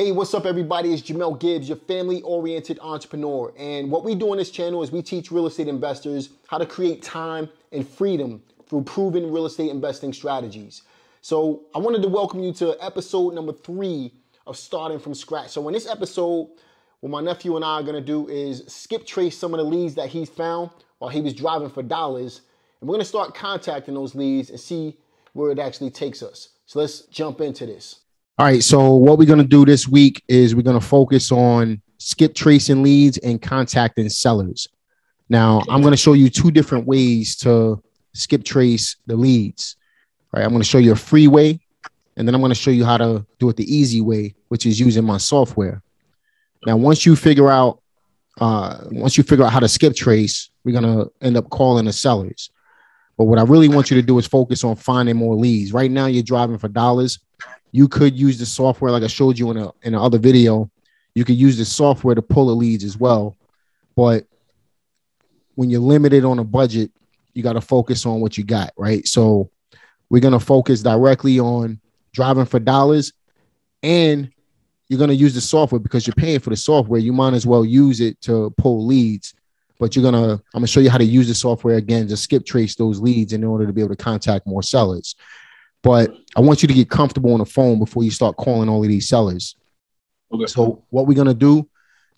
Hey, what's up everybody? It's Jamel Gibbs, your family-oriented entrepreneur. And what we do on this channel is we teach real estate investors how to create time and freedom through proven real estate investing strategies. So I wanted to welcome you to episode number 3 of Starting From Scratch. So in this episode, what my nephew and I are gonna do is skip trace some of the leads that he's found while he was driving for dollars. And we're gonna start contacting those leads and see where it actually takes us. So let's jump into this. All right, so what we're going to do this week is we're going to focus on skip tracing leads and contacting sellers. Now, I'm going to show you 2 different ways to skip trace the leads. All right, I'm going to show you a free way, and then I'm going to show you how to do it the easy way, which is using my software. Now, once you figure out how to skip trace, we're going to end up calling the sellers. But what I really want you to do is focus on finding more leads. Right now, you're driving for dollars. You could use the software, like I showed you in the other video. You could use the software to pull the leads as well. But when you're limited on a budget, you got to focus on what you got, right? So we're going to focus directly on driving for dollars, and you're going to use the software because you're paying for the software. You might as well use it to pull leads, but I'm going to show you how to use the software again to skip trace those leads in order to be able to contact more sellers. But I want you to get comfortable on the phone before you start calling all of these sellers. Okay. So what we're going to do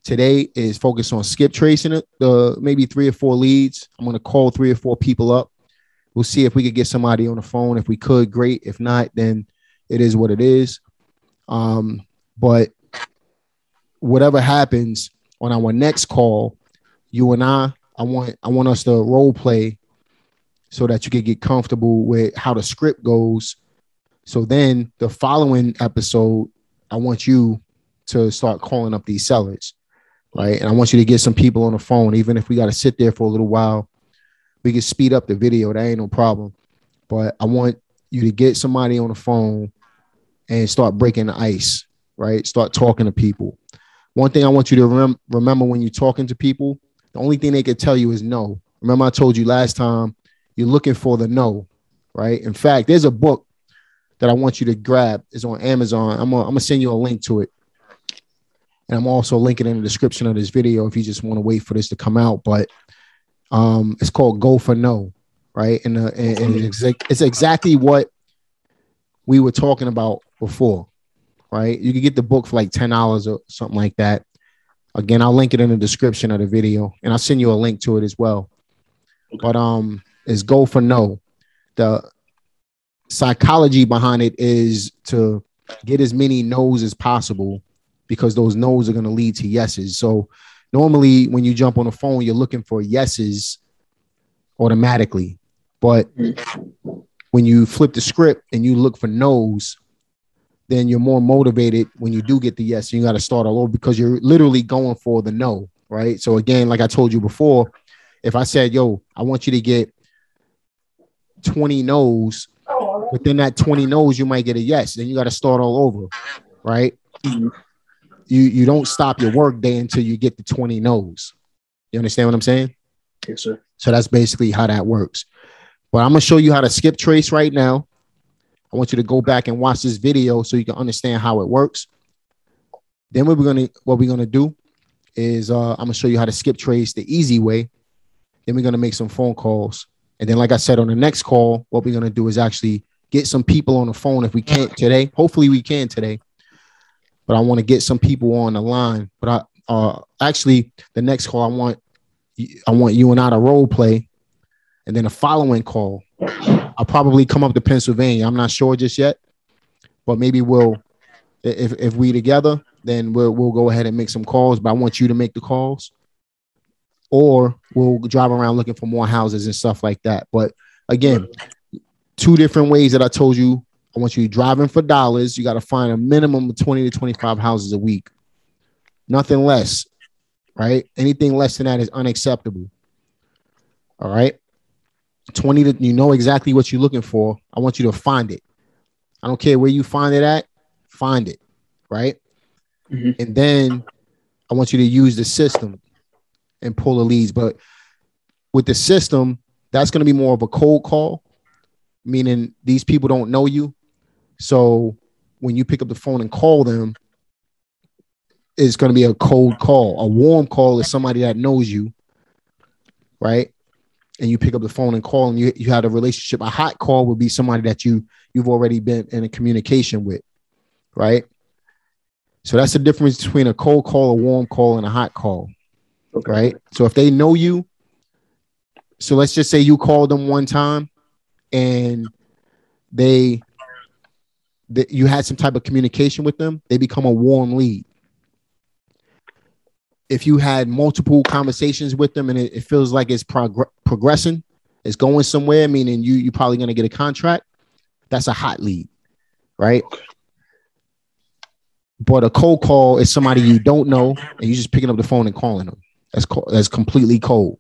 today is focus on skip tracing maybe 3 or 4 leads. I'm going to call 3 or 4 people up. We'll see if we could get somebody on the phone. If we could, great. If not, then it is what it is. But whatever happens on our next call, you and I want us to role play, so that you can get comfortable with how the script goes. So then the following episode, I want you to start calling up these sellers, right? And I want you to get some people on the phone, even if we got to sit there for a little while. We can speed up the video. That ain't no problem. But I want you to get somebody on the phone and start breaking the ice, right? Start talking to people. One thing I want you to remember when you're talking to people, the only thing they could tell you is no. Remember I told you last time, you're looking for the no, right? In fact, there's a book that I want you to grab. It's on Amazon. I'm gonna send you a link to it. And I'm also linking it in the description of this video if you just want to wait for this to come out. But it's called Go for No, right? And it's exactly what we were talking about before, right? You can get the book for like $10 or something like that. Again, I'll link it in the description of the video. And I'll send you a link to it as well. Okay. But is Go for No. The psychology behind it is to get as many no's as possible because those no's are going to lead to yeses. So normally when you jump on the phone, you're looking for yeses automatically. But when you flip the script and you look for no's, then you're more motivated when you do get the yes. You got to start all over because you're literally going for the no, right? So again, like I told you before, if I said, yo, I want you to get 20 no's, within that 20 no's, you might get a yes. Then you got to start all over, right? You don't stop your work day until you get the 20 no's. You understand what I'm saying? Yes, sir. So that's basically how that works. But I'm going to show you how to skip trace right now. I want you to go back and watch this video so you can understand how it works. Then what we're going to do is I'm going to show you how to skip trace the easy way. Then we're going to make some phone calls. And then, like I said, on the next call, what we're going to do is actually get some people on the phone if we can't today. Hopefully we can today. But I want to get some people on the line. But actually, the next call, I want you and I to role play. And then the following call, I'll probably come up to Pennsylvania. I'm not sure just yet. But maybe if we together, then we'll go ahead and make some calls. But I want you to make the calls. Or we'll drive around looking for more houses and stuff like that. But again, 2 different ways that I told you. I want you driving for dollars. You got to find a minimum of 20 to 25 houses a week. Nothing less, right? Anything less than that is unacceptable. All right. 20 to, you know exactly what you're looking for. I want you to find it. I don't care where you find it at. Find it, right? Mm-hmm. And then I want you to use the system and pull the leads. But with the system, that's going to be more of a cold call, meaning these people don't know you. So when you pick up the phone and call them, is going to be a cold call. A warm call is somebody that knows you, right? And you pick up the phone and call, and you had a relationship. A hot call would be somebody that you've already been in a communication with, right? So that's the difference between a cold call, a warm call, and a hot call, right? So if they know you, so let's just say you called them one time and you had some type of communication with them, they become a warm lead. If you had multiple conversations with them and it feels like it's progressing, it's going somewhere, meaning you're probably going to get a contract, that's a hot lead, right? But a cold call is somebody you don't know and you're just picking up the phone and calling them. That's completely cold,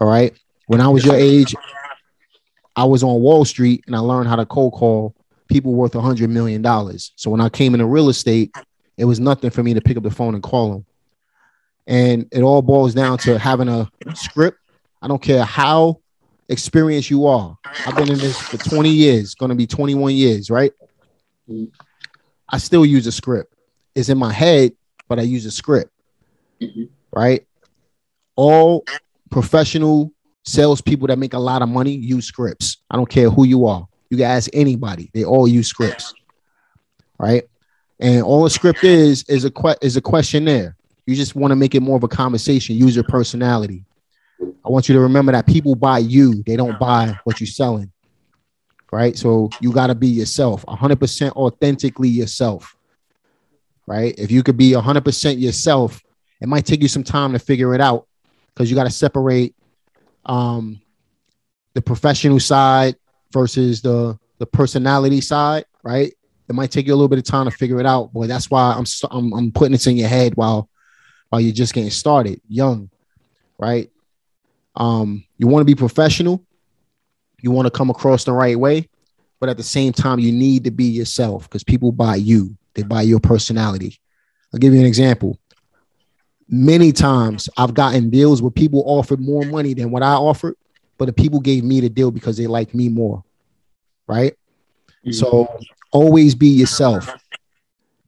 all right? When I was your age, I was on Wall Street and I learned how to cold call people worth $100 million. So when I came into real estate, it was nothing for me to pick up the phone and call them. And it all boils down to having a script. I don't care how experienced you are. I've been in this for 20 years, going to be 21 years, right? I still use a script. It's in my head, but I use a script, right? All professional salespeople that make a lot of money use scripts. I don't care who you are. You can ask anybody. They all use scripts, right? And all a script is a questionnaire. You just want to make it more of a conversation. Use your personality. I want you to remember that people buy you. They don't buy what you're selling, right? So you got to be yourself, 100% authentically yourself, right? If you could be 100% yourself, it might take you some time to figure it out because you got to separate the professional side versus the personality side, right? It might take you a little bit of time to figure it out. Boy, that's why I'm putting this in your head while you're just getting started, young, right? You want to be professional. You want to come across the right way. But at the same time, you need to be yourself because people buy you. They buy your personality. I'll give you an example. Many times I've gotten deals where people offered more money than what I offered, but the people gave me the deal because they liked me more, right? Mm-hmm. So always be yourself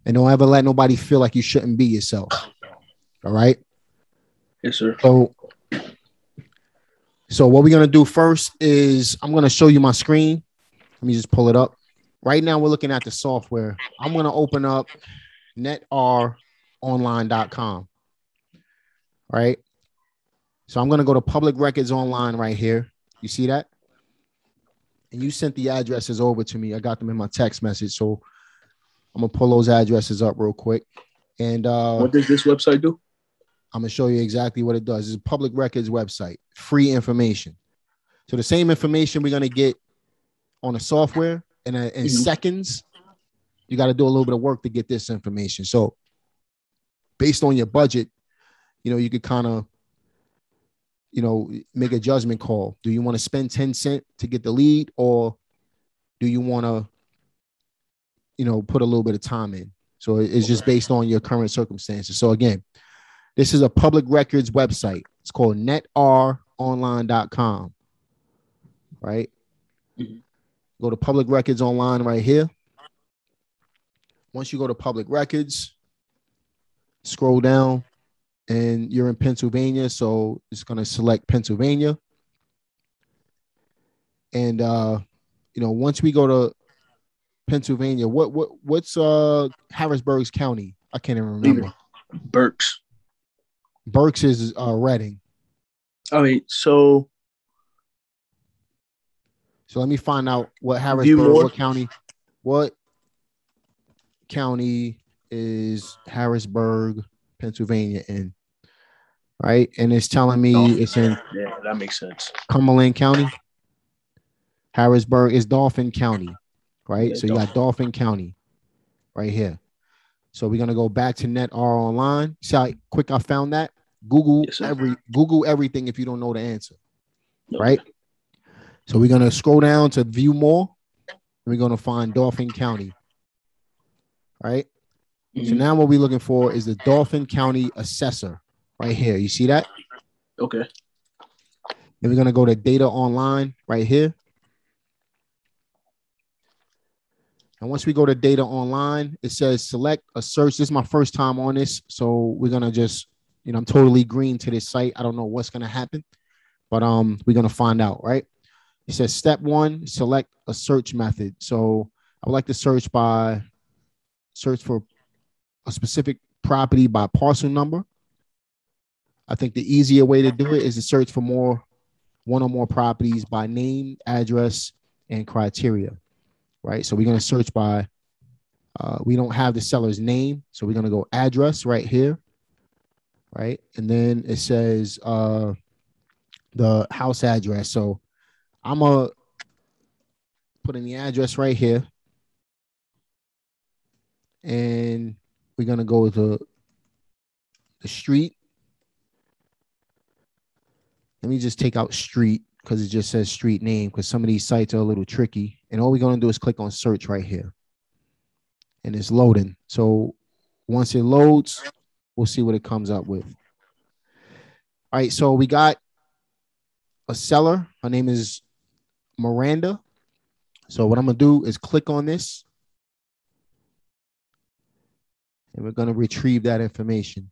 and don't ever let nobody feel like you shouldn't be yourself. All right? Yes, sir. So what we're going to do first is I'm going to show you my screen. Let me just pull it up. Right now, we're looking at the software. I'm going to open up NetROnline.com. All right? So I'm going to go to Public Records Online right here. You see that? And you sent the addresses over to me. I got them in my text message. So I'm going to pull those addresses up real quick. And what does this website do? I'm going to show you exactly what it does. It's a public records website, free information. So the same information we're going to get on the software in seconds, you got to do a little bit of work to get this information. So based on your budget, you could kind of, make a judgment call. Do you want to spend 10 cents to get the lead or do you want to, put a little bit of time in? So it's just based on your current circumstances. So again, this is a public records website. It's called netronline.com, right? Go to public records online right here. Once you go to public records, scroll down and you're in Pennsylvania. So it's going to select Pennsylvania. And, once we go to Pennsylvania, what's Harrisburg's County? I can't even remember. Berks. Berks is Reading. All right, so let me find out what Harrisburg, what county is Harrisburg, Pennsylvania in, right? And it's telling me it's in. Yeah, that makes sense. Cumberland County. Harrisburg is Dauphin County, right? Yeah, so you got Dauphin County right here. So we're gonna go back to NetR Online. See how quick I found that? Google everything if you don't know the answer, right? So we're gonna scroll down to view more. We're gonna find Dauphin County, right? So now what we're looking for is the Dauphin County Assessor right here. You see that? Okay. Then we're gonna go to Data Online right here. And once we go to data online, it says select a search. This is my first time on this. So we're going to just, you know, I'm totally green to this site. I don't know what's going to happen, but we're going to find out, right? It says step one, select a search method. So I would like to search by, search for a specific property by parcel number. I think the easier way to do it is to search for more, one or more properties by name, address, and criteria. Right. So we're going to search by, we don't have the seller's name. So we're going to go address right here. Right. And then it says the house address. So I'm going to put in the address right here. And we're going to go to the street. Let me just take out street, because it just says street name, because some of these sites are a little tricky. And all we're going to do is click on search right here. And it's loading. So once it loads, we'll see what it comes up with. All right, so we got a seller. Her name is Miranda. So what I'm going to do is click on this. And we're going to retrieve that information.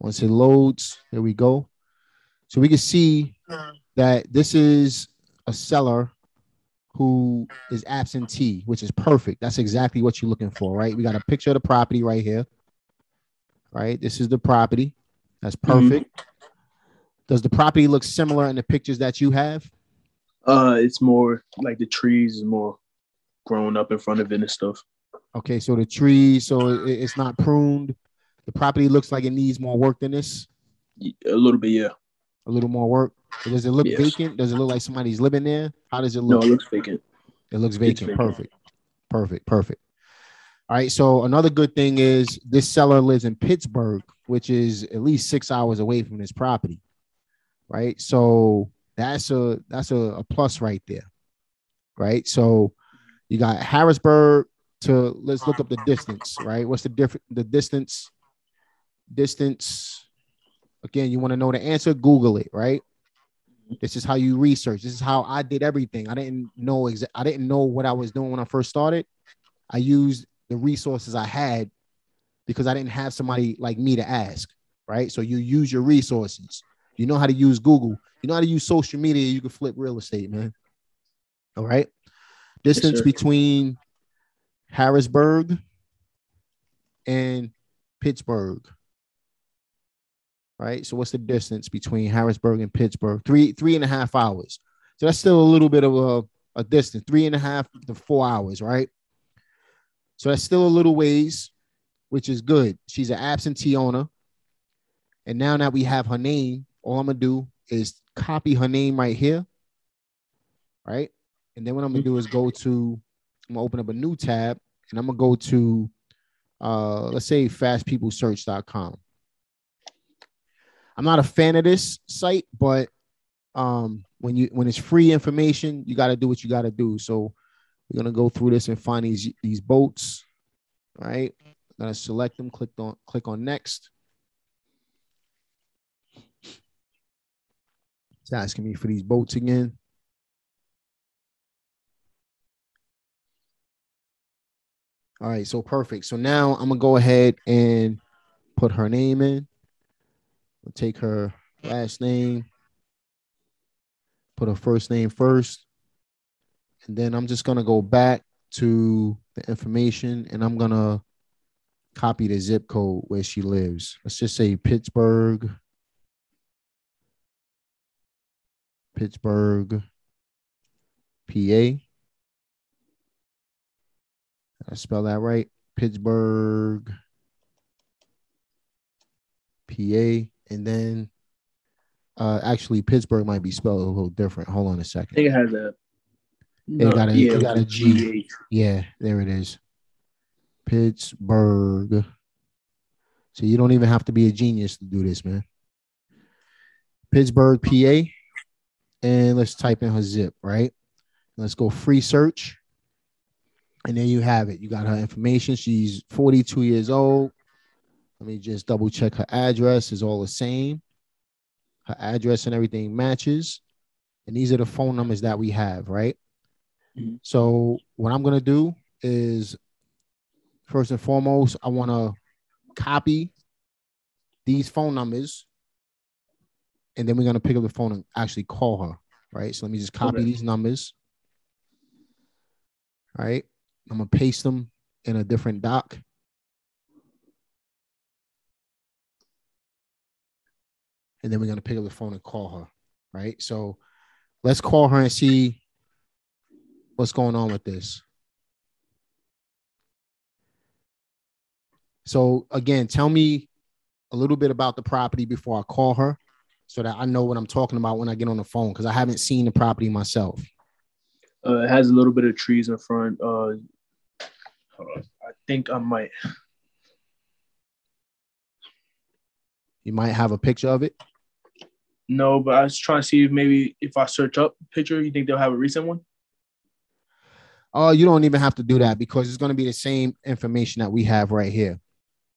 Once it loads, there we go. So we can see that this is a seller who is absentee, which is perfect. That's exactly what you're looking for, right? We got a picture of the property right here, right? This is the property. That's perfect. Mm-hmm. Does the property look similar in the pictures that you have? It's more like the trees is more grown up in front of it and stuff. Okay, so the trees, so it's not pruned. The property looks like it needs more work than this? A little bit, yeah. A little more work? Does it look vacant? Does it look like somebody's living there? How does it look? No, it looks vacant. It looks vacant. Perfect. Perfect. Perfect. All right, so another good thing is this seller lives in Pittsburgh, which is at least 6 hours away from this property, right? So that's a plus right there, right? So you got Harrisburg to, let's look up the distance, right? What's the distance? Distance, again, you want to know the answer, Google it, right? This is how you research. This is how I did everything. I didn't know what I was doing when I first started. I used the resources I had because I didn't have somebody like me to ask, right? So you use your resources. You know how to use Google. You know how to use social media. You can flip real estate, man. All right. Distance between Harrisburg and Pittsburgh. Right. So what's the distance between Harrisburg and Pittsburgh? Three and a half hours. So that's still a little bit of a distance, 3.5 to 4 hours. Right. So that's still a little ways, which is good. She's an absentee owner. And now that we have her name, all I'm going to do is copy her name right here. Right. And then what I'm going to do is go to, I'm going to open up a new tab and I'm going to go to, let's say fastpeoplesearch.com. I'm not a fan of this site, but when it's free information, you got to do what you got to do. So we're going to go through this and find these boats. All right. I'm going to select them, click on next. It's asking me for these boats again. All right. So perfect. So now I'm going to go ahead and put her name in. We'll take her last name, put her first name first, and then I'm just going to go back to the information, and I'm going to copy the zip code where she lives. Let's just say Pittsburgh, PA. I spell that right, Pittsburgh, PA. And then actually Pittsburgh might be spelled a little different. Hold on a second. I think it has a... No, it got a G. Yeah, there it is. Pittsburgh. So you don't even have to be a genius to do this, man. Pittsburgh, PA. And let's type in her zip, right? Let's go free search. And there you have it. You got her information. She's 42 years old. Let me just double check. Her address is all the same. Her address and everything matches. And these are the phone numbers that we have, right? Mm-hmm. So what I'm going to do is, first and foremost, I want to copy these phone numbers. And then we're going to pick up the phone and actually call her, right? So let me just copy these numbers. All right. I'm going to paste them in a different doc. And then we're going to pick up the phone and call her, right? So let's call her and see what's going on with this. So again, tell me a little bit about the property before I call her so that I know what I'm talking about when I get on the phone, because I haven't seen the property myself. It has a little bit of trees in front. I think I might. You might have a picture of it. No, but I was trying to see if maybe if I search up picture, you think they'll have a recent one? Oh, you don't even have to do that because it's going to be the same information that we have right here.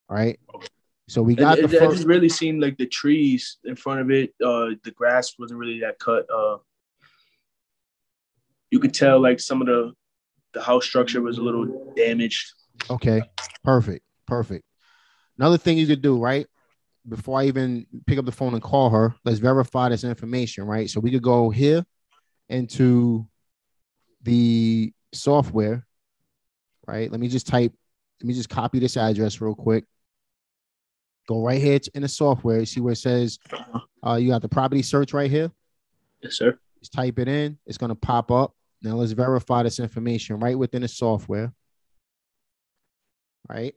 All right. Okay. So we got it, the first. It just really seemed like the trees in front of it. The grass wasn't really that cut. You could tell like some of the house structure was a little damaged. Okay. Perfect. Perfect. Another thing you could do, right? Before I even pick up the phone and call her, let's verify this information, right? So we could go here into the software, right? Let me just copy this address real quick. Go right here in the software. You see where it says you got the property search right here? Yes, sir. Just type it in. It's going to pop up. Now let's verify this information right within the software, right?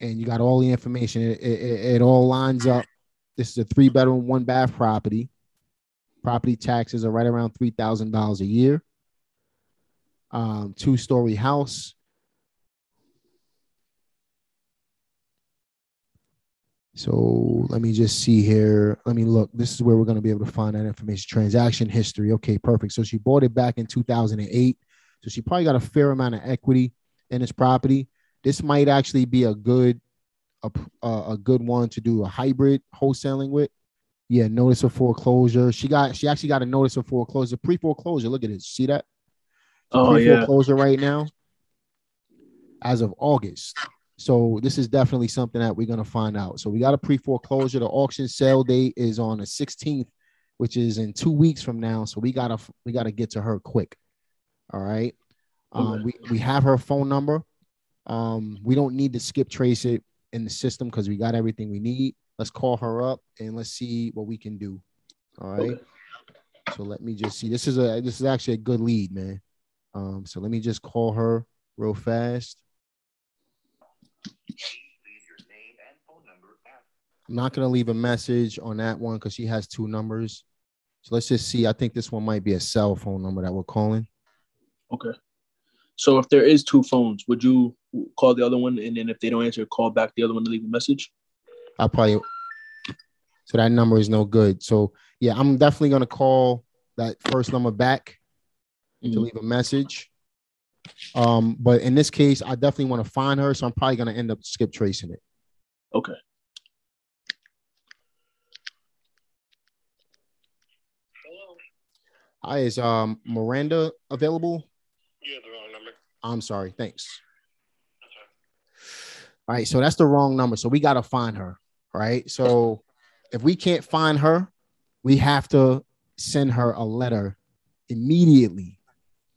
And you got all the information. It all lines up. This is a 3-bedroom, 1-bath property. Property taxes are right around $3,000 a year. 2-story house. So let me just see here. Let me look. This is where we're going to be able to find that information. Transaction history. Okay, perfect. So she bought it back in 2008. So she probably got a fair amount of equity in this property. This might actually be a good one to do a hybrid wholesaling with. Yeah, notice of foreclosure. She actually got a notice of foreclosure, pre-foreclosure. Look at it. See that? Oh, yeah. Pre-foreclosure right now as of August. So this is definitely something that we're going to find out. So we got a pre-foreclosure. The auction sale date is on the 16th, which is in 2 weeks from now. So we gotta get to her quick. All right. We have her phone number. We don't need to skip trace it in the system because we got everything we need. Let's call her up and let's see what we can do. All right. Okay. So let me just see. This is actually a good lead, man. So let me just call her real fast. I'm not going to leave a message on that one because she has 2 numbers. So let's just see. I think this one might be a cell phone number that we're calling. Okay. So if there is 2 phones, would you call the other one? And then if they don't answer, call back the other one to leave a message? I'll probably. So that number is no good. So, yeah, I'm definitely going to call that first number back to leave a message. But in this case, I definitely want to find her. So I'm probably going to end up skip tracing it. Okay. Hello. Hi, is Miranda available? Yeah, the wrong number. I'm sorry. Thanks. All right. So that's the wrong number. So we got to find her. Right. So if we can't find her, we have to send her a letter immediately.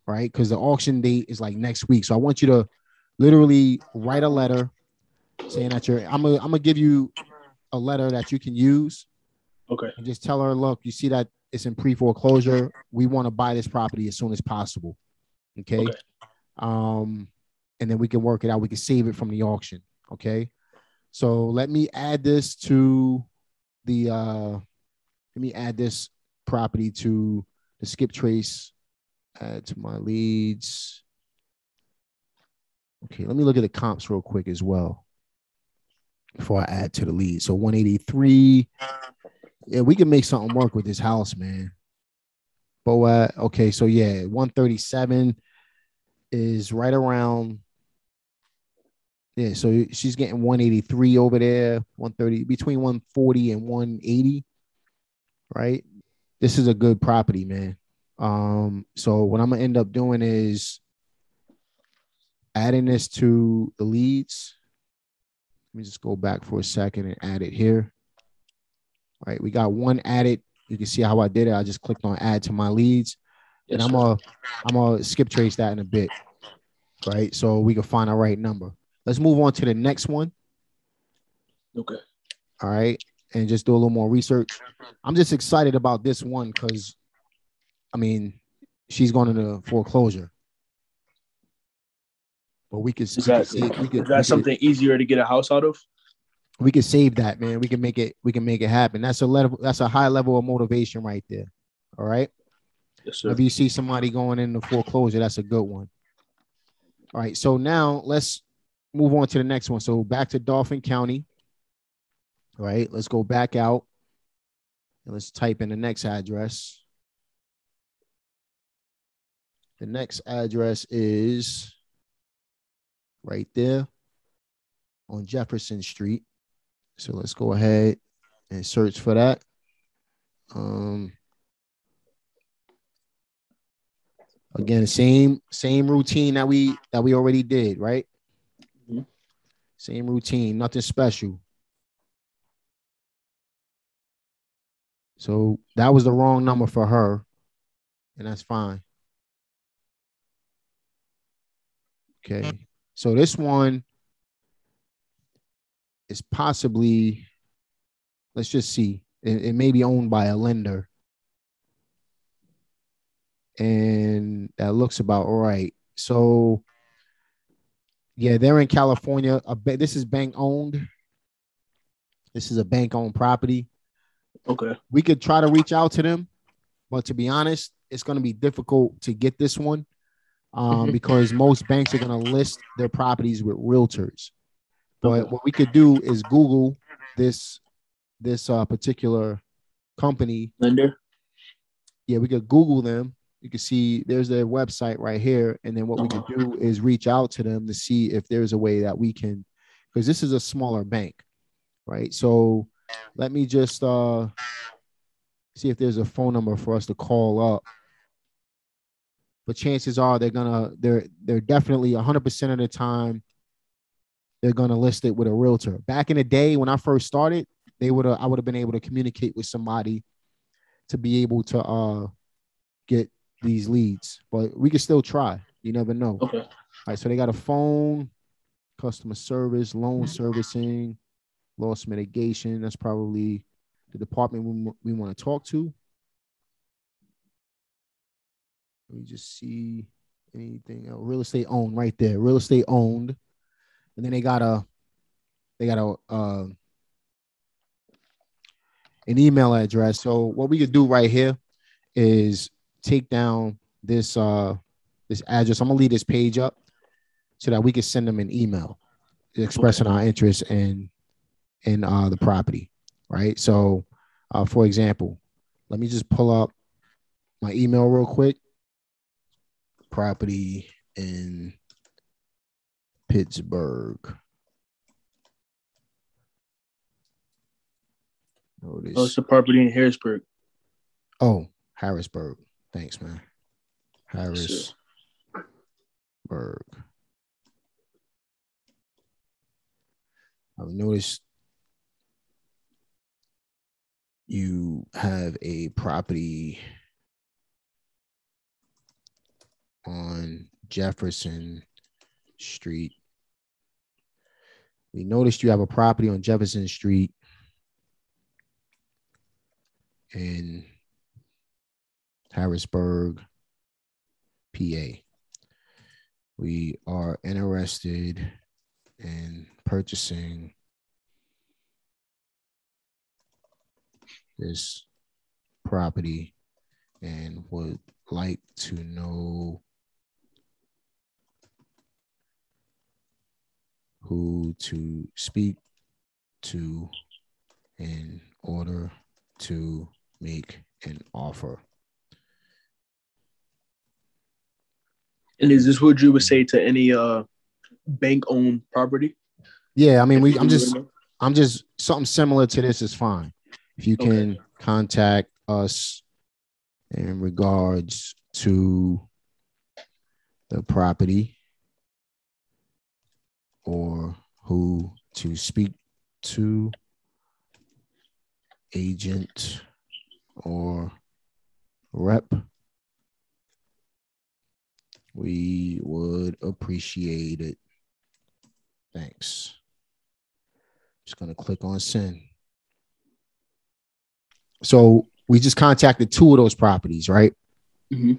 Right. Because the auction date is like next week. So I want you to literally write a letter saying that I'm going to give you a letter that you can use. Okay. And just tell her, look, you see that it's in pre-foreclosure. We want to buy this property as soon as possible. Okay. And then we can work it out. We can save it from the auction. Okay. So let me add this property to the skip trace, add to my leads. Okay. Let me look at the comps real quick as well before I add to the lead. So 183. Yeah. We can make something work with this house, man. Boaz. Okay. So yeah, 137 is right around. Yeah. So she's getting 183 over there, 130 between 140 and 180. right? This is a good property, man. So what I'm going to end up doing is adding this to the leads. Let me just go back for a second and add it here. All right, we got one added. You can see how I did it. I just clicked on add to my leads. And yes, I'm gonna skip trace that in a bit, right? So we can find our right number. Let's move on to the next one. Okay. All right, and just do a little more research. I'm just excited about this one because, I mean, she's going into foreclosure. But we could exactly. Is that something easier to get a house out of? We can save that, man. We can make it happen. That's a high level of motivation right there. All right. Yes, sir. If you see somebody going into foreclosure, that's a good one. All right. So now let's move on to the next one. So back to Dauphin County. All right. Let's go back out and let's type in the next address. The next address is right there on Jefferson Street. So let's go ahead and search for that. Again, same routine that we already did, right? Mm-hmm. Same routine, nothing special. So that was the wrong number for her, and that's fine. Okay, so this one is possibly, let's just see, it may be owned by a lender. And that looks about all right. So, yeah, they're in California. This is bank owned. This is a bank owned property. Okay. We could try to reach out to them, but to be honest, it's going to be difficult to get this one because most banks are going to list their properties with realtors. But what we could do is Google this particular company. Lender. Yeah, we could Google them. You can see there's their website right here. And then what we can do is reach out to them to see if there's a way that we can, because this is a smaller bank, right? So let me just see if there's a phone number for us to call up. But chances are they're definitely 100% of the time they're gonna list it with a realtor. Back in the day when I first started, I would have been able to communicate with somebody to be able to get these leads, but we can still try. You never know. Okay. All right. So they got a phone, customer service, loan servicing, loss mitigation. That's probably the department we want to talk to. Let me just see anything else. Real estate owned right there. Real estate owned. And then they got an email address. So what we could do right here is take down this address. I'm gonna leave this page up so that we can send them an email expressing our interest in the property, right? So, for example, let me just pull up my email real quick. Property in Pittsburgh. Notice. Oh, it's the property in Harrisburg. Oh, Harrisburg. Thanks, man. Harrisburg. I've noticed you have a property on Jefferson Street. We noticed you have a property on Jefferson Street. In Harrisburg, PA. We are interested in purchasing this property and would like to know who to speak to in order to make an offer. And is this what you would say to any bank-owned property? Yeah, I mean, I'm just something similar to this is fine. If you can contact us in regards to the property or who to speak to, agent or rep, we would appreciate it. Thanks. Just going to click on send. So we just contacted two of those properties, right? Mm-hmm.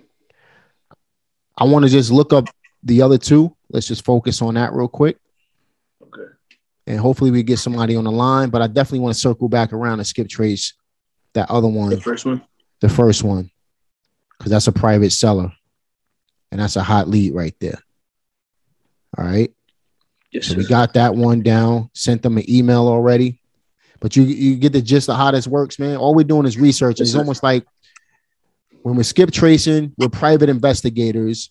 I want to just look up the other two. Let's just focus on that real quick. Okay. And hopefully we get somebody on the line, but I definitely want to circle back around and skip trace that other one. The first one? The first one. Because that's a private seller. And that's a hot lead right there. All right. Yes, so we got that one down, sent them an email already. But you get the gist of how this works, man. All we're doing is research. It's almost like when we're skip tracing, we're private investigators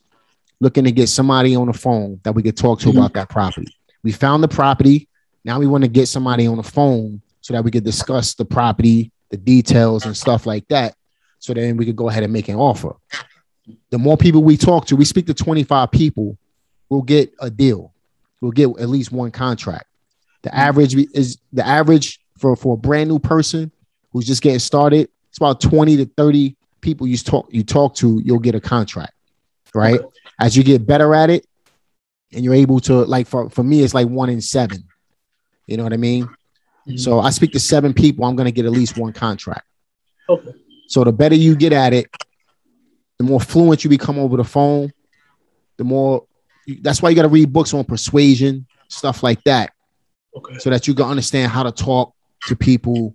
looking to get somebody on the phone that we could talk to about that property. We found the property. Now we want to get somebody on the phone so that we could discuss the property, the details and stuff like that. So then we could go ahead and make an offer. The more people we talk to, we speak to 25 people, we'll get a deal. We'll get at least one contract. The average for a brand new person who's just getting started, it's about 20 to 30 people you talk to, you'll get a contract, right? Okay. As you get better at it and you're able to, like for me, it's like 1 in 7. You know what I mean? Mm-hmm. So I speak to 7 people, I'm going to get at least one contract. Okay. So the better you get at it, the more fluent you become over the phone, the more, that's why you got to read books on persuasion, stuff like that. Okay. So that you can understand how to talk to people.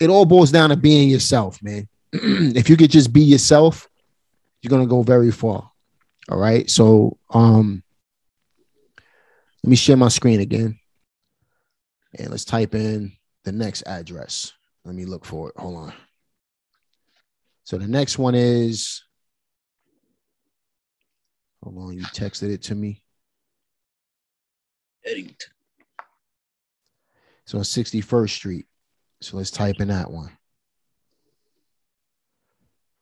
It all boils down to being yourself, man. If you could just be yourself, you're going to go very far. All right. So let me share my screen again. And let's type in the next address. Let me look for it. Hold on. So the next one is, hold on, you texted it to me. Eddington. So on 61st Street. So let's type in that one.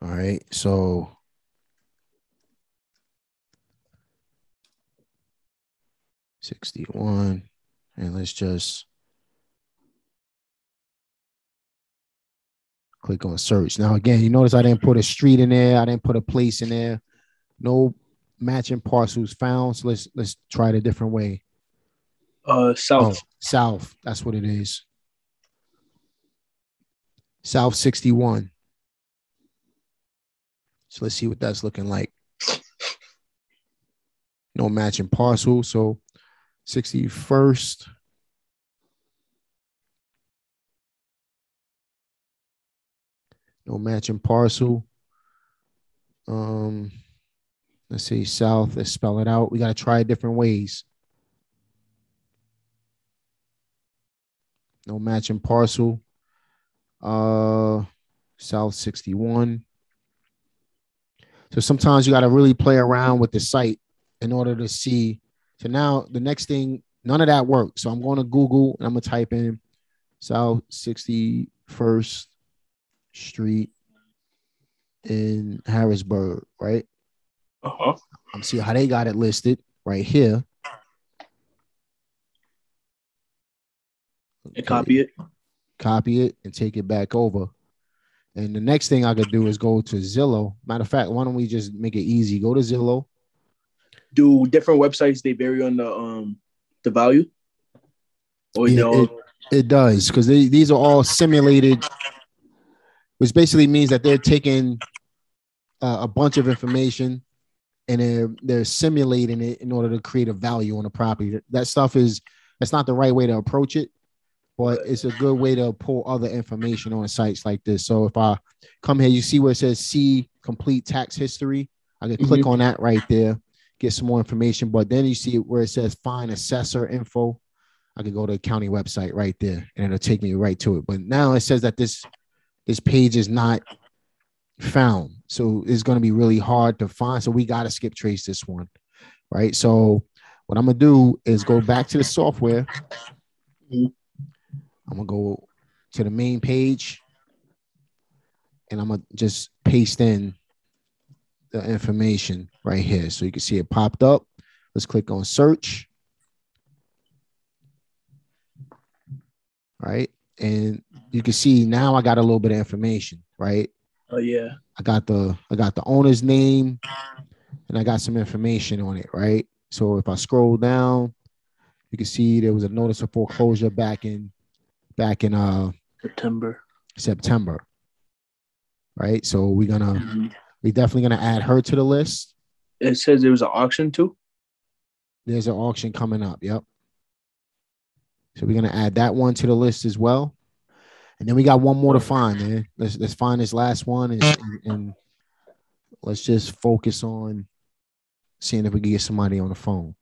All right. So $61. And let's just click on search. Now, again, you notice I didn't put a street in there. I didn't put a place in there. No matching parcels found. So let's try it a different way. South. Oh, South. That's what it is. South 61. So let's see what that's looking like. No matching parcel. So 61st. No matching parcel. Let's see, South. Let's spell it out. We got to try it different ways. No matching parcel. South 61. So sometimes you got to really play around with the site in order to see. So now the next thing, none of that worked. So I'm going to Google and I'm going to type in South 61st. Street in Harrisburg, right? Uh-huh. I'm seeing how they got it listed right here. Okay. And copy it. Copy it and take it back over. And the next thing I could do is go to Zillow. Matter of fact, why don't we just make it easy? Go to Zillow. Do different websites, they vary on the value? Or yeah, it does, because these are all simulated. Which basically means that they're taking a bunch of information and they're simulating it in order to create a value on a property. That stuff is, that's not the right way to approach it, but it's a good way to pull other information on sites like this. So if I come here, you see where it says see complete tax history. I can click on that right there, get some more information. But then you see where it says find assessor info. I can go to the county website right there and it'll take me right to it. But now it says that this page is not found. So it's going to be really hard to find. So we got to skip trace this one, right? So what I'm going to do is go back to the software. I'm going to go to the main page. and I'm going to just paste in the information right here. So you can see it popped up. Let's click on search. All right. And you can see now I got a little bit of information, right? Oh yeah. I got the owner's name and I got some information on it, right? So if I scroll down, you can see there was a notice of foreclosure back in September. Right? So we're definitely gonna add her to the list. It says there was an auction too. There's an auction coming up, yep. So we're gonna add that one to the list as well. And then we got one more to find, man. Let's find this last one and let's just focus on seeing if we can get somebody on the phone.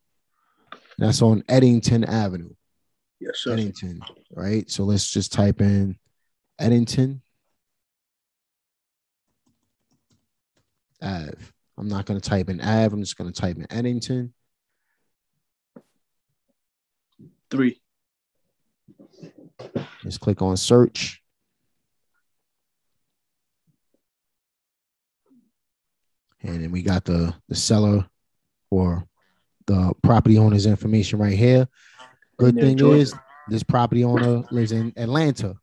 That's on Eddington Avenue. Yes, sir. Eddington, right? So let's just type in Eddington Ave. I'm not going to type in Ave. I'm just going to type in Eddington. 3. Let's click on search. And then we got the seller or the property owner's information right here. Good thing is this property owner lives in Atlanta,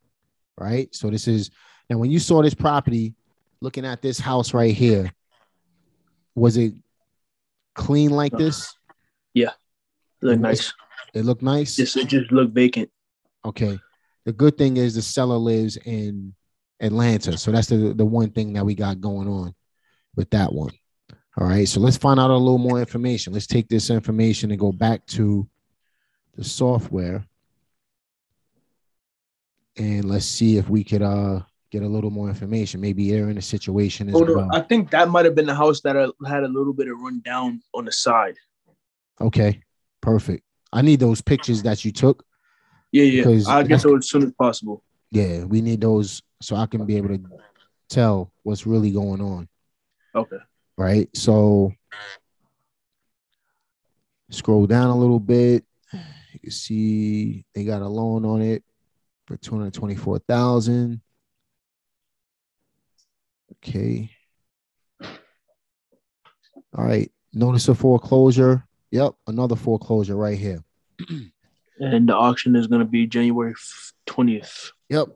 right? So this is, now when you saw this property, looking at this house right here, was it clean like this? Yeah, it looked nice. It looked nice? Yes, it just looked vacant. Okay. The good thing is the seller lives in Atlanta. So that's the one thing that we got going on with that one. All right. So let's find out a little more information. Let's take this information and go back to the software. And let's see if we could get a little more information. Maybe they're in a situation as well. I think that might have been the house that had a little bit of run down on the side. Okay. Perfect. I need those pictures that you took. Yeah. I'll get those as soon as possible. Yeah, we need those so I can be able to tell what's really going on. Okay. Right. So scroll down a little bit. You can see they got a loan on it for $224,000. Okay. All right. Notice of foreclosure. Yep. Another foreclosure right here. And the auction is going to be January 20th. Yep.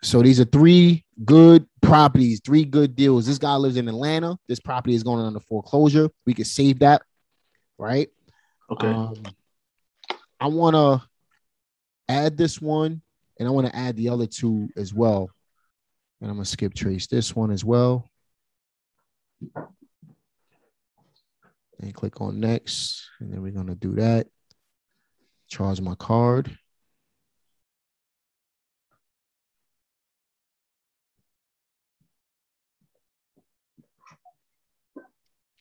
So these are 3 good properties, 3 good deals. This guy lives in Atlanta. This property is going under foreclosure. We can save that, right? Okay. I want to add this one, and I want to add the other 2 as well. And I'm going to skip trace this one as well. And click on next, and then we're going to do that. Charge my card.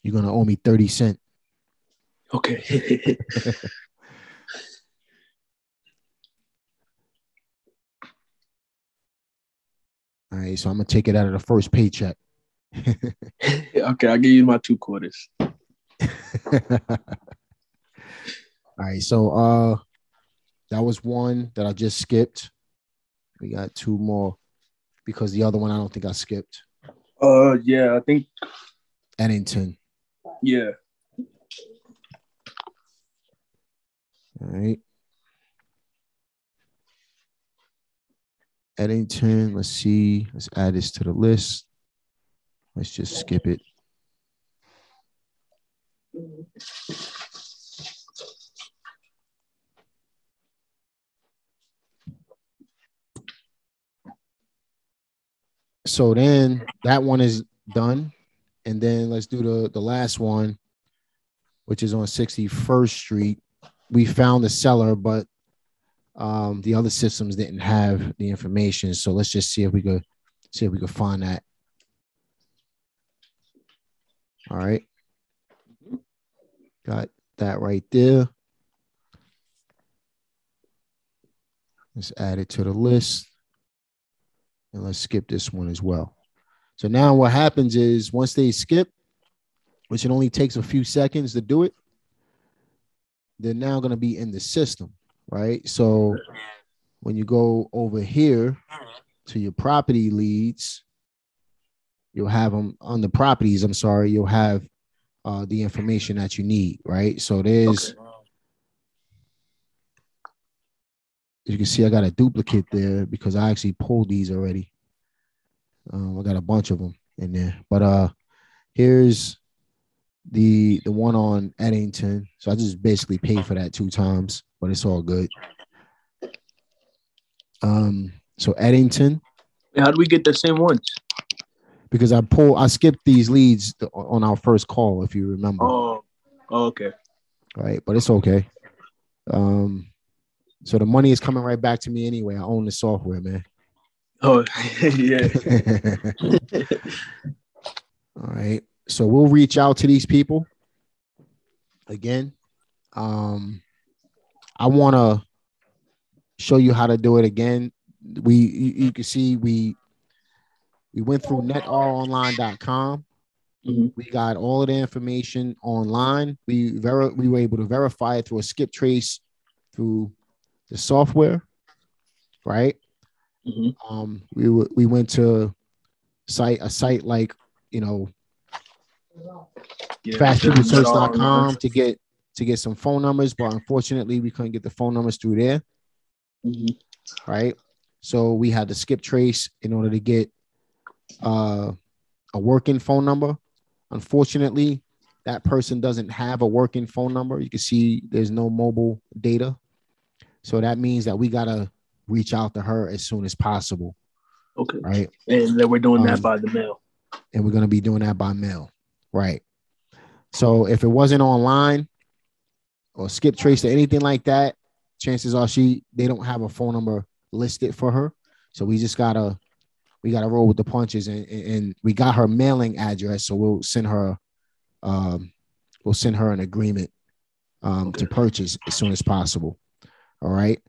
You're going to owe me 30 cents. Okay. All right. So I'm going to take it out of the first paycheck. Okay. I'll give you my 2 quarters. All right, so that was one that I just skipped. We got 2 more because the other one I don't think I skipped. Yeah, I think Eddington. Yeah. All right. Eddington, let's see. Let's add this to the list. Let's just skip it. So then that one is done. And then let's do the last one, which is on 61st Street. We found the seller, but the other systems didn't have the information. So let's just see if we could find that. All right. Got that right there. Let's add it to the list. And let's skip this one as well. So now what happens is once they skip, which it only takes a few seconds to do it, they're now going to be in the system, right? So when you go over here to your property leads, You'll have them on the properties. I'm sorry. You'll have the information that you need. Right. So there's, okay. As you can see, I got a duplicate there because I actually pulled these already. I got a bunch of them in there, but here's the one on Eddington. So I just basically paid for that 2 times, but it's all good. So Eddington. How do we get the same ones? Because I skipped these leads on our first call, if you remember. Oh okay. All right, but it's okay. So the money is coming right back to me anyway. I own the software, man. Oh, yeah. All right. So we'll reach out to these people again. I want to show you how to do it again. You can see we went through NetROnline.com. Mm-hmm. We got all of the information online. We were able to verify it through a skip trace through the software, right? Mm-hmm. We went to a site like, you know, fastpeoplesearch.com to get some phone numbers, but unfortunately we couldn't get the phone numbers through there. Mm-hmm. Right. So we had to skip trace in order to get a working phone number. Unfortunately, that person doesn't have a working phone number. You can see there's no mobile data. So that means that we got to reach out to her as soon as possible. Okay. Right. And then we're doing that by the mail. And we're going to be doing that by mail. Right. So if it wasn't online or skip trace or anything like that, chances are they don't have a phone number listed for her. So we just gotta roll with the punches, and we got her mailing address. So we'll send her an agreement to purchase as soon as possible. All right.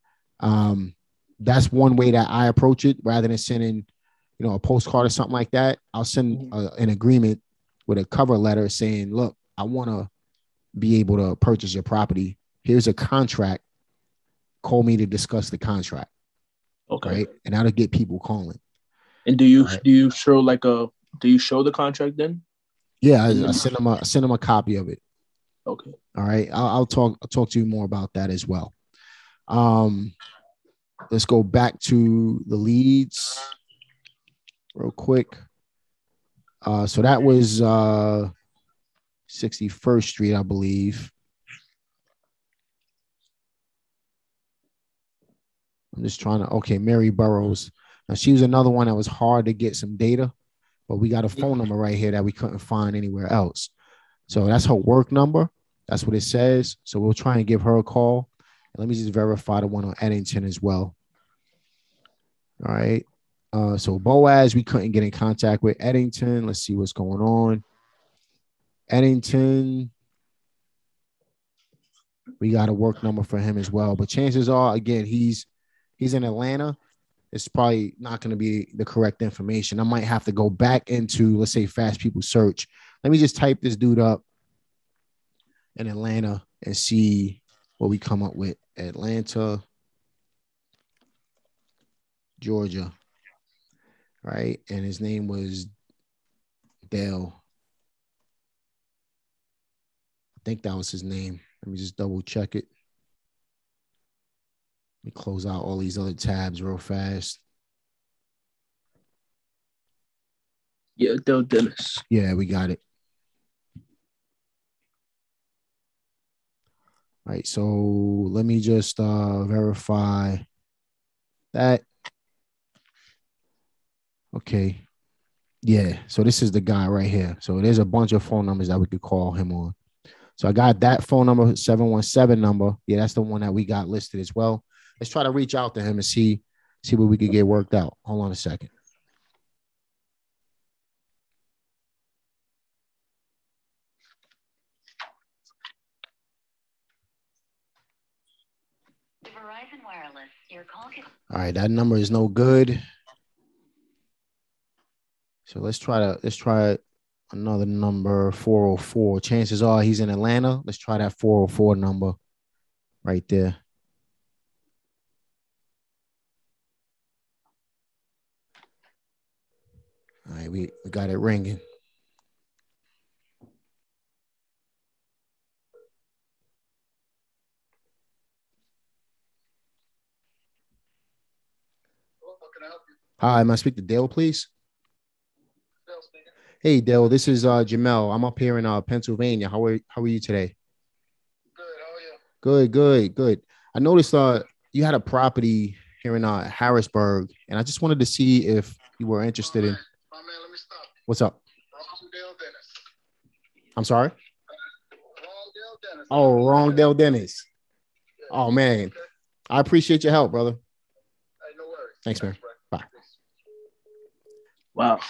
That's one way that I approach it. Rather than sending, you know, a postcard or something like that, I'll send an agreement with a cover letter saying, look, I want to be able to purchase your property. Here's a contract. Call me to discuss the contract. Okay. Right? And that'll get people calling. And do you show the contract then? Yeah. I send them a copy of it. Okay. All right. I'll talk to you more about that as well. Let's go back to the leads real quick. So that was 61st Street, I believe. I'm just trying to, okay, Mary Burrows. Now, she was another one that was hard to get some data, but we got a phone number right here that we couldn't find anywhere else. So that's her work number. That's what it says. So we'll try and give her a call. And let me just verify the one on Eddington as well. All right. So Boaz, we couldn't get in contact with Eddington. Let's see what's going on. Eddington, we got a work number for him as well. But chances are, again, he's in Atlanta. It's probably not going to be the correct information. I might have to go back into, let's say, Fast People Search. Let me just type this dude up in Atlanta and see what we come up with. Atlanta, Georgia. Right. And his name was Dale. I think that was his name. Let me just double check it. Let me close out all these other tabs real fast. Yeah, Dale Dennis. Yeah, we got it. All right. So let me just verify that. Okay. Yeah. So this is the guy right here. So there's a bunch of phone numbers that we could call him on. So I got that phone number, 717 number. Yeah, that's the one that we got listed as well. Let's try to reach out to him and see what we could get worked out. Hold on a second. The Verizon Wireless, your call can... All right, that number is no good. So let's try another number, 404. Chances are he's in Atlanta. Let's try that 404 number right there. All right, we got it ringing. Hi, may I speak to Dale, please? Dale speaking. Hey, Dale, this is Jamel. I'm up here in Pennsylvania. How are you today? Good. How are you? Good. I noticed you had a property here in Harrisburg, and I just wanted to see if you were interested in. My man, let me stop. What's up? Wrong Dale Dennis. I'm sorry. Wrong Dale Dennis. Oh, wrong Dale Dennis. Oh man, okay. I appreciate your help, brother. Hey, no worries. Thanks, man. Wow.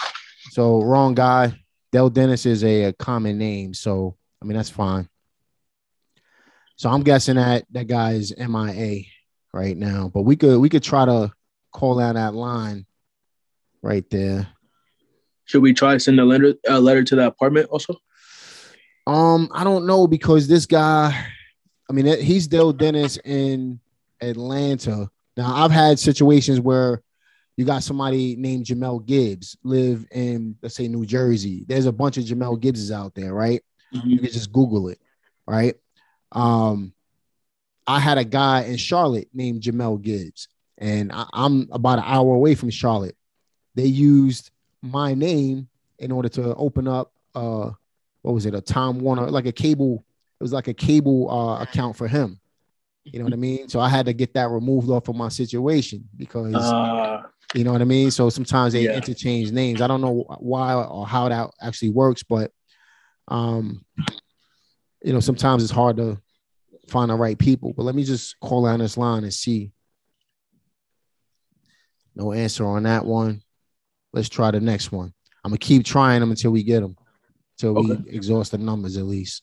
So wrong guy. Dale Dennis is a common name. So, I mean, that's fine. So I'm guessing that guy is MIA right now, but we could try to call out that line right there. Should we try to send a letter to the apartment also? I don't know, because this guy, I mean, he's Dale Dennis in Atlanta. Now I've had situations where you got somebody named Jamel Gibbs live in, let's say, New Jersey. There's a bunch of Jamel Gibbses out there, right? Mm-hmm. You can just Google it, right? I had a guy in Charlotte named Jamel Gibbs, and I'm about an hour away from Charlotte. They used my name in order to open up, a Time Warner, like a cable. It was like a cable account for him. You know what I mean? So I had to get that removed off of my situation because... You know what I mean? So sometimes they interchange names. I don't know why or how that actually works, but, you know, sometimes it's hard to find the right people. But let me just call down this line and see. No answer on that one. Let's try the next one. I'm going to keep trying them until we get them, until we exhaust the numbers at least.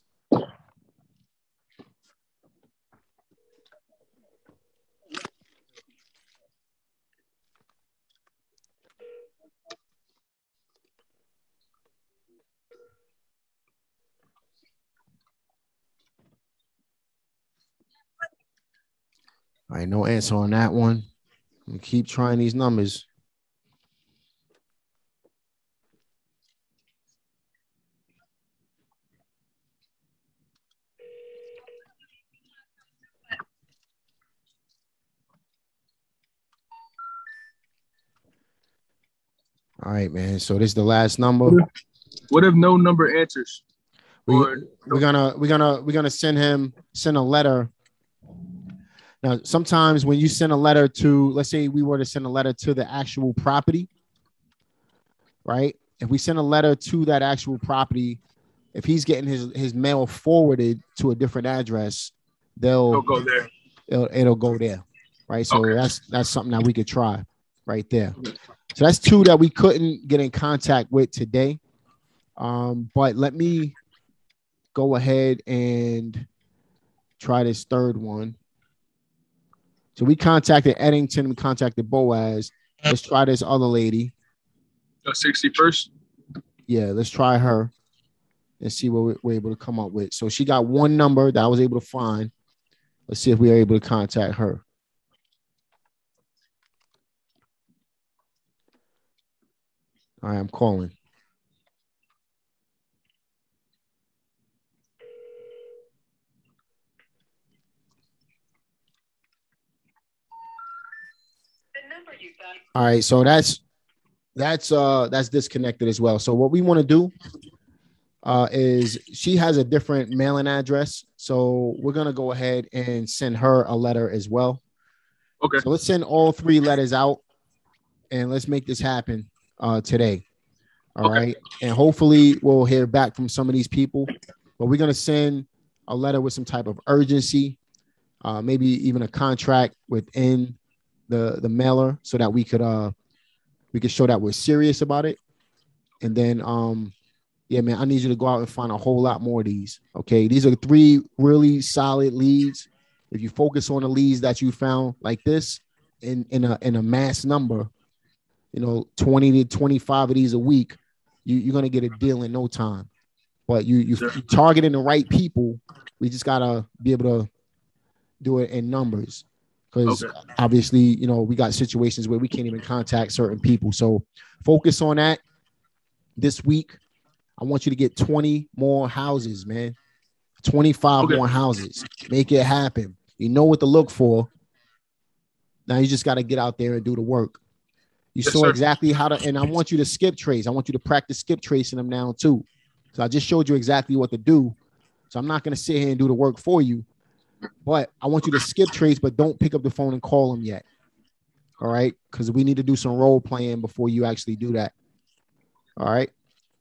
All right, no answer on that one. I'm gonna keep trying these numbers. All right, man. So this is the last number. What if no number answers? We're gonna send a letter. Now, sometimes when you send a letter to, let's say we were to send a letter to the actual property, right? If we send a letter to that actual property, if he's getting his mail forwarded to a different address, they'll go there. It'll go there, right? So that's something that we could try right there. So that's two that we couldn't get in contact with today. But let me go ahead and try this third one. So we contacted Eddington, we contacted Boaz. Let's try this other lady. 61st? Yeah, let's try her and see what we're able to come up with. So she got one number that I was able to find. Let's see if we are able to contact her. All right, I'm calling. All right, so that's disconnected as well. So what we want to do is she has a different mailing address, so we're gonna go ahead and send her a letter as well. Okay. So let's send all three letters out, and let's make this happen today. All right, and hopefully we'll hear back from some of these people. But we're gonna send a letter with some type of urgency, maybe even a contract within the mailer, so that we could show that we're serious about it. And then yeah, man, I need you to go out and find a whole lot more of these. Okay, these are three really solid leads. If you focus on the leads that you found like this in a mass number, you know, 20 to 25 of these a week, you're gonna get a deal in no time. But you're targeting the right people. We just gotta be able to do it in numbers. Because obviously, you know, we got situations where we can't even contact certain people. So focus on that. this week, I want you to get 20 more houses, man. 25 more houses. Make it happen. You know what to look for. Now you just got to get out there and do the work. You saw exactly how to, and I want you to skip trace. I want you to practice skip tracing them now too. So I just showed you exactly what to do. So I'm not going to sit here and do the work for you, but I want you to skip trace, but don't pick up the phone and call them yet. All right. Because we need to do some role playing before you actually do that. All right.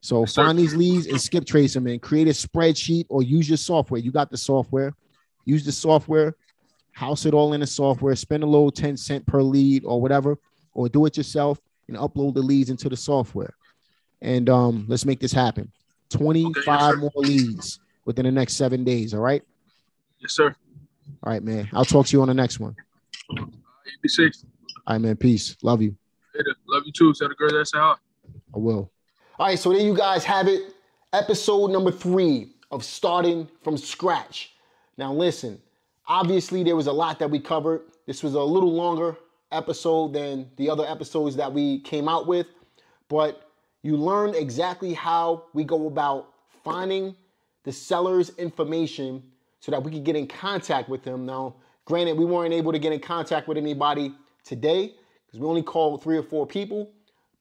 So find these leads and skip trace them, and create a spreadsheet or use your software. You got the software. Use the software. House it all in the software. Spend a little 10 cent per lead or whatever, or do it yourself and upload the leads into the software. And let's make this happen. 25 more leads within the next 7 days. All right? Yes, sir. All right, man. I'll talk to you on the next one. You be safe. All right, man. Peace. Love you. Later. Love you too. Tell the girl that's out. I will. All right, so there you guys have it. Episode number 3 of Starting From Scratch. Now listen, obviously there was a lot that we covered. This was a little longer episode than the other episodes that we came out with, but you learned exactly how we go about finding the seller's information so that we could get in contact with them. Now, granted, we weren't able to get in contact with anybody today because we only called 3 or 4 people.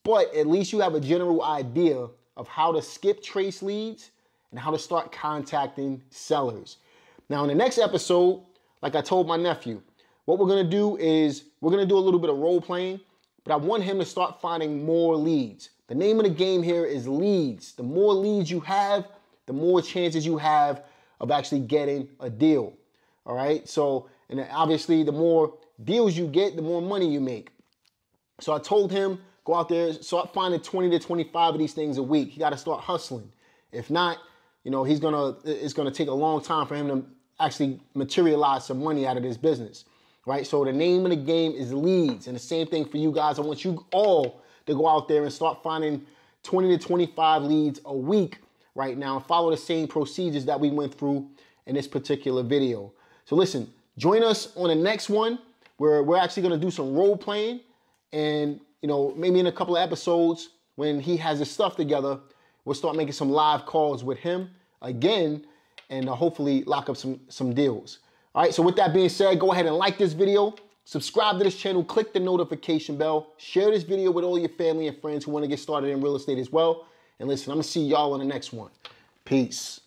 But at least you have a general idea of how to skip trace leads and how to start contacting sellers. Now in the next episode, like I told my nephew, what we're gonna do is we're gonna do a little bit of role playing, but I want him to start finding more leads. The name of the game here is leads. The more leads you have, the more chances you have of actually getting a deal, all right? So, and obviously the more deals you get, the more money you make. So I told him, go out there, start finding 20 to 25 of these things a week. You got to start hustling. If not, you know, it's going to take a long time for him to actually materialize some money out of this business, right? So the name of the game is leads. And the same thing for you guys. I want you all to go out there and start finding 20 to 25 leads a week right now and follow the same procedures that we went through in this particular video. So listen, join us on the next one where we're actually going to do some role playing, and you know, maybe in a couple of episodes when he has his stuff together, we'll start making some live calls with him again and hopefully lock up some deals. All right, so with that being said, go ahead and like this video, subscribe to this channel, click the notification bell, share this video with all your family and friends who want to get started in real estate as well. And listen, I'm going to see y'all on the next one. Peace.